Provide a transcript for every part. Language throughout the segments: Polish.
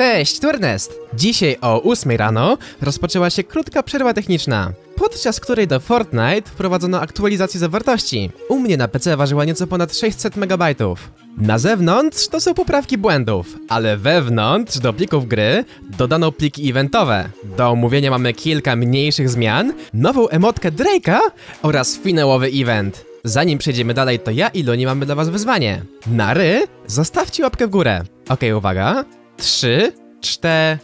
Cześć, tu Ernest! Dzisiaj o 8 rano rozpoczęła się krótka przerwa techniczna, podczas której do Fortnite wprowadzono aktualizację zawartości. U mnie na PC ważyła nieco ponad 600 MB. Na zewnątrz to są poprawki błędów, ale wewnątrz do plików gry dodano pliki eventowe. Do omówienia mamy kilka mniejszych zmian, nową emotkę Drake'a oraz finałowy event. Zanim przejdziemy dalej, to ja i Luni mamy dla was wyzwanie. Nary, zostawcie łapkę w górę. Okej, uwaga. 3, 4.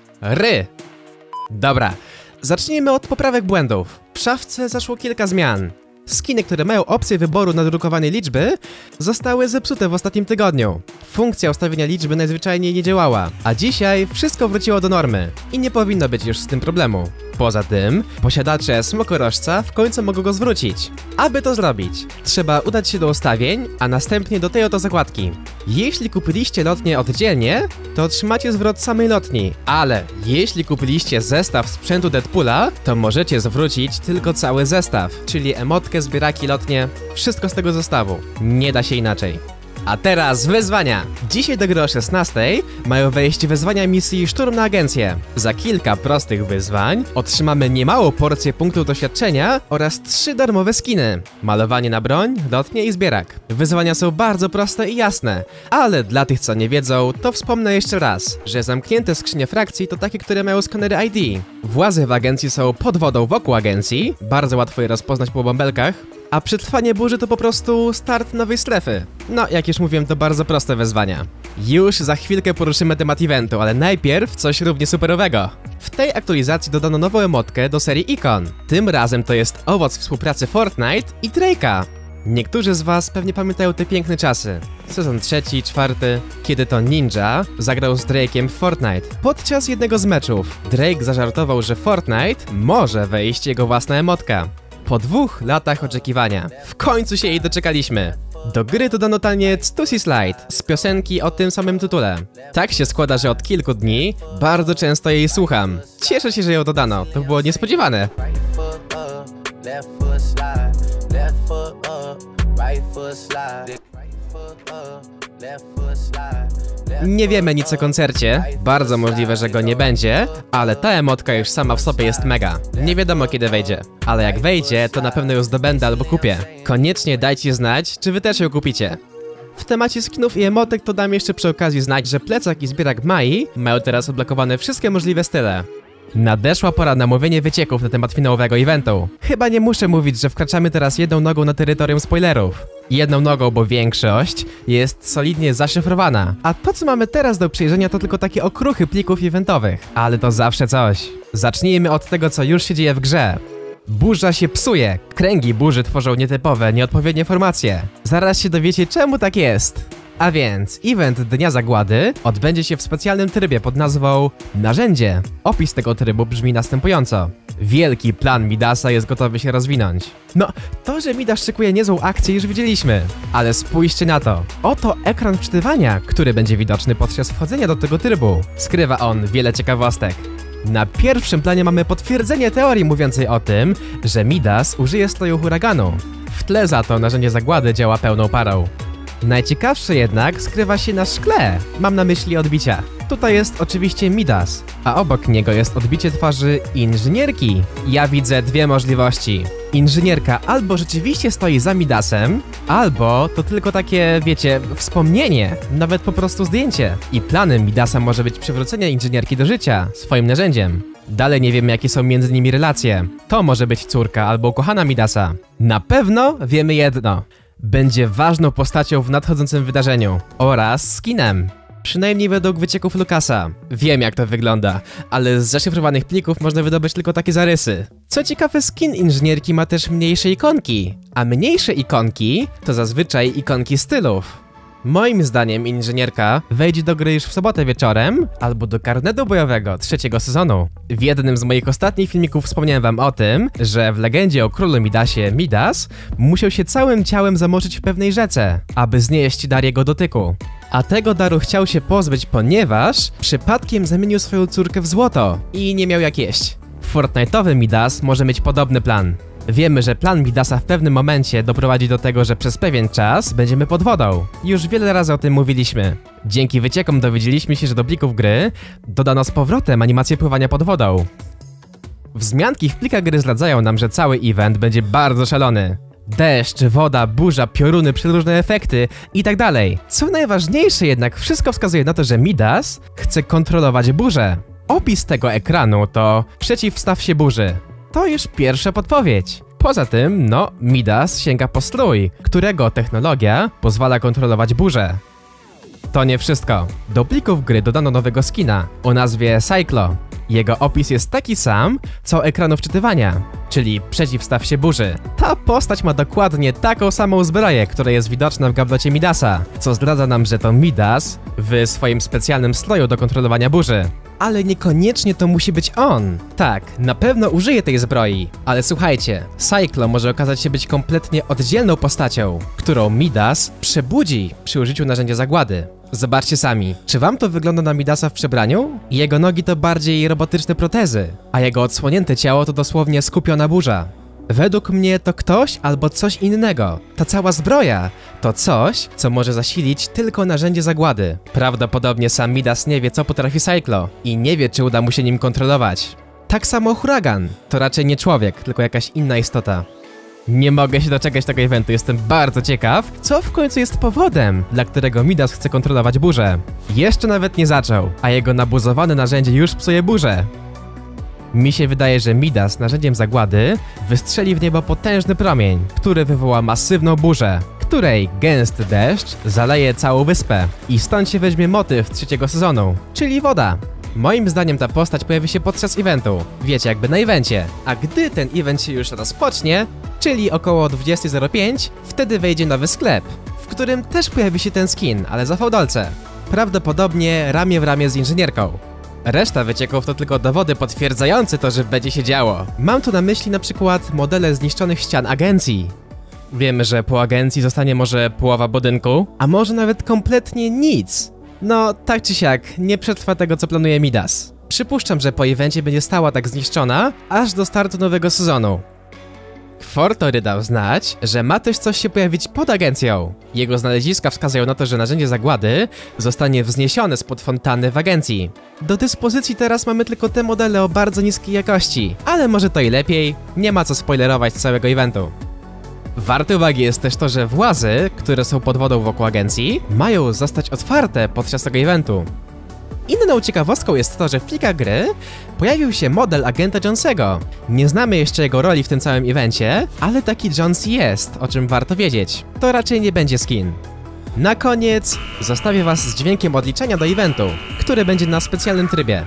Dobra, zacznijmy od poprawek błędów. W szafce zaszło kilka zmian. Skiny, które mają opcję wyboru nadrukowanej liczby, zostały zepsute w ostatnim tygodniu. Funkcja ustawienia liczby najzwyczajniej nie działała, a dzisiaj wszystko wróciło do normy i nie powinno być już z tym problemu. Poza tym, posiadacze smokorożca w końcu mogą go zwrócić. Aby to zrobić, trzeba udać się do ustawień, a następnie do tej oto zakładki. Jeśli kupiliście lotnię oddzielnie, to otrzymacie zwrot samej lotni, ale jeśli kupiliście zestaw sprzętu Deadpoola, to możecie zwrócić tylko cały zestaw, czyli emotkę, zbieraki, lotnie, wszystko z tego zestawu. Nie da się inaczej. A teraz wyzwania! Dzisiaj do gry o 16:00 mają wejść wyzwania misji Szturm na agencję. Za kilka prostych wyzwań otrzymamy niemałą porcję punktów doświadczenia oraz 3 darmowe skiny. Malowanie na broń, lotnie i zbierak. Wyzwania są bardzo proste i jasne, ale dla tych, co nie wiedzą, to wspomnę jeszcze raz, że zamknięte skrzynie frakcji to takie, które mają skanery ID. Włazy w agencji są pod wodą wokół agencji, bardzo łatwo je rozpoznać po bąbelkach, a przetrwanie burzy to po prostu start nowej strefy. No, jak już mówiłem, to bardzo proste wyzwania. Już za chwilkę poruszymy temat eventu, ale najpierw coś równie superowego. W tej aktualizacji dodano nową emotkę do serii ikon. Tym razem to jest owoc współpracy Fortnite i Drake'a. Niektórzy z was pewnie pamiętają te piękne czasy. Sezon 3, 4, kiedy to Ninja zagrał z Drake'iem w Fortnite. Podczas jednego z meczów Drake zażartował, że Fortnite może wejść jego własna emotka. Po 2 latach oczekiwania, w końcu się jej doczekaliśmy. Do gry dodano taniec Toosie Slide z piosenki o tym samym tytule. Tak się składa, że od kilku dni bardzo często jej słucham. Cieszę się, że ją dodano, to było niespodziewane. Nie wiemy nic o koncercie, bardzo możliwe, że go nie będzie, ale ta emotka już sama w sobie jest mega. Nie wiadomo, kiedy wejdzie, ale jak wejdzie, to na pewno ją zdobędę albo kupię. Koniecznie dajcie znać, czy wy też ją kupicie. W temacie skinów i emotek to dam jeszcze przy okazji znać, że plecak i zbierak Mai mają teraz odblokowane wszystkie możliwe style. Nadeszła pora na mówienie wycieków na temat finałowego eventu. Chyba nie muszę mówić, że wkraczamy teraz jedną nogą na terytorium spoilerów. Jedną nogą, bo większość jest solidnie zaszyfrowana. A to, co mamy teraz do przejrzenia, to tylko takie okruchy plików eventowych. Ale to zawsze coś. Zacznijmy od tego, co już się dzieje w grze. Burza się psuje. Kręgi burzy tworzą nietypowe, nieodpowiednie formacje. Zaraz się dowiecie, czemu tak jest. A więc event Dnia Zagłady odbędzie się w specjalnym trybie pod nazwą Narzędzie. Opis tego trybu brzmi następująco. Wielki plan Midasa jest gotowy się rozwinąć. No, to, że Midas szykuje niezłą akcję, już widzieliśmy. Ale spójrzcie na to. Oto ekran wczytywania, który będzie widoczny podczas wchodzenia do tego trybu. Skrywa on wiele ciekawostek. Na pierwszym planie mamy potwierdzenie teorii mówiącej o tym, że Midas użyje stroju huraganu. W tle za to Narzędzie Zagłady działa pełną parą. Najciekawsze jednak skrywa się na szkle, mam na myśli odbicia. Tutaj jest oczywiście Midas, a obok niego jest odbicie twarzy inżynierki. Ja widzę dwie możliwości. Inżynierka albo rzeczywiście stoi za Midasem, albo to tylko takie, wiecie, wspomnienie, nawet po prostu zdjęcie. I planem Midasa może być przywrócenie inżynierki do życia swoim narzędziem. Dalej nie wiemy, jakie są między nimi relacje. To może być córka albo ukochana Midasa. Na pewno wiemy jedno. Będzie ważną postacią w nadchodzącym wydarzeniu oraz skinem. Przynajmniej według wycieków Lukasa. Wiem, jak to wygląda, ale z zaszyfrowanych plików można wydobyć tylko takie zarysy. Co ciekawe, skin inżynierki ma też mniejsze ikonki, a mniejsze ikonki to zazwyczaj ikonki stylów. Moim zdaniem inżynierka wejdzie do gry już w sobotę wieczorem albo do karnetu bojowego 3. sezonu. W jednym z moich ostatnich filmików wspomniałem wam o tym, że w legendzie o królu Midasie Midas musiał się całym ciałem zamorzyć w pewnej rzece, aby znieść dar jego dotyku. A tego daru chciał się pozbyć, ponieważ przypadkiem zamienił swoją córkę w złoto i nie miał jak jeść. Fortnite'owy Midas może mieć podobny plan. Wiemy, że plan Midasa w pewnym momencie doprowadzi do tego, że przez pewien czas będziemy pod wodą. Już wiele razy o tym mówiliśmy. Dzięki wyciekom dowiedzieliśmy się, że do plików gry dodano z powrotem animację pływania pod wodą. Wzmianki w plikach gry zdradzają nam, że cały event będzie bardzo szalony. Deszcz, woda, burza, pioruny, przeróżne efekty i tak dalej. Co najważniejsze jednak, wszystko wskazuje na to, że Midas chce kontrolować burzę. Opis tego ekranu to przeciwstaw się burzy. To już pierwsza podpowiedź. Poza tym, no, Midas sięga po strój, którego technologia pozwala kontrolować burzę. To nie wszystko. Do plików gry dodano nowego skina o nazwie Cyclone. Jego opis jest taki sam, co ekranu wczytywania, czyli przeciwstaw się burzy. Ta postać ma dokładnie taką samą zbroję, która jest widoczna w gablocie Midasa, co zdradza nam, że to Midas w swoim specjalnym stroju do kontrolowania burzy. Ale niekoniecznie to musi być on. Tak, na pewno użyje tej zbroi. Ale słuchajcie, Cyclone może okazać się być kompletnie oddzielną postacią, którą Midas przebudzi przy użyciu narzędzia zagłady. Zobaczcie sami, czy wam to wygląda na Midasa w przebraniu? Jego nogi to bardziej robotyczne protezy, a jego odsłonięte ciało to dosłownie skupiona burza. Według mnie to ktoś albo coś innego. Ta cała zbroja to coś, co może zasilić tylko narzędzie zagłady. Prawdopodobnie sam Midas nie wie, co potrafi Cyclone i nie wie, czy uda mu się nim kontrolować. Tak samo huragan. To raczej nie człowiek, tylko jakaś inna istota. Nie mogę się doczekać tego eventu, jestem bardzo ciekaw, co w końcu jest powodem, dla którego Midas chce kontrolować burzę. Jeszcze nawet nie zaczął, a jego nabuzowane narzędzie już psuje burzę. Mi się wydaje, że Midas narzędziem zagłady wystrzeli w niebo potężny promień, który wywoła masywną burzę, której gęsty deszcz zaleje całą wyspę. I stąd się weźmie motyw trzeciego sezonu, czyli woda. Moim zdaniem ta postać pojawi się podczas eventu, wiecie, jakby na evencie. A gdy ten event się już rozpocznie, czyli około 20:05, wtedy wejdzie nowy sklep, w którym też pojawi się ten skin, ale za fałdolce. Prawdopodobnie ramię w ramię z inżynierką. Reszta wycieków to tylko dowody potwierdzające to, że będzie się działo. Mam tu na myśli na przykład modele zniszczonych ścian agencji. Wiemy, że po agencji zostanie może połowa budynku, a może nawet kompletnie nic. No, tak czy siak, nie przetrwa tego, co planuje Midas. Przypuszczam, że po evencie będzie stała tak zniszczona, aż do startu nowego sezonu. FortTory dał znać, że ma też coś się pojawić pod agencją. Jego znaleziska wskazują na to, że narzędzie zagłady zostanie wzniesione spod fontanny w agencji. Do dyspozycji teraz mamy tylko te modele o bardzo niskiej jakości, ale może to i lepiej, nie ma co spoilerować całego eventu. Warte uwagi jest też to, że włazy, które są pod wodą wokół agencji, mają zostać otwarte podczas tego eventu. Inną ciekawostką jest to, że w plikach gry pojawił się model agenta Jonesego. Nie znamy jeszcze jego roli w tym całym evencie, ale taki Jones jest, o czym warto wiedzieć. To raczej nie będzie skin. Na koniec zostawię was z dźwiękiem odliczenia do eventu, który będzie na specjalnym trybie.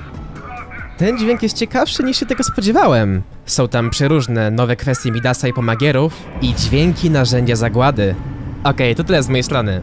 Ten dźwięk jest ciekawszy niż się tego spodziewałem. Są tam przeróżne nowe kwestie Midasa i pomagierów i dźwięki narzędzia zagłady. Okej, to tyle z mojej strony.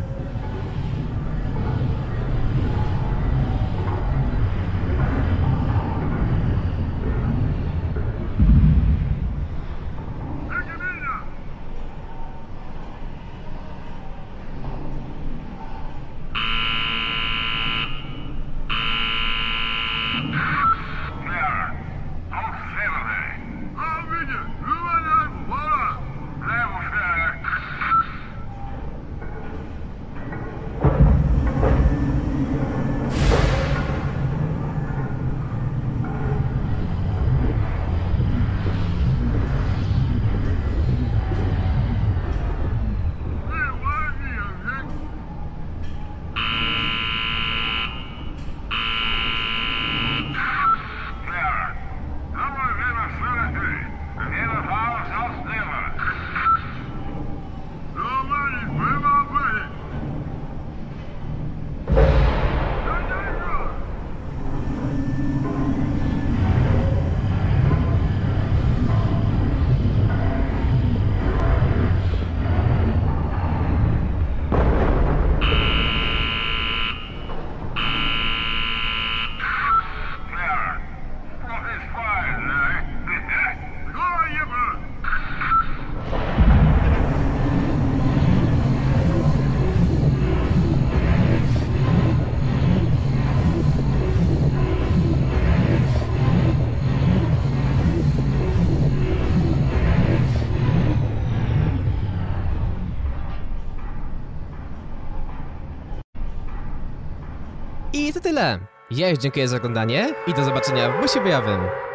tyle. Ja już dziękuję za oglądanie i do zobaczenia w busie bojowym.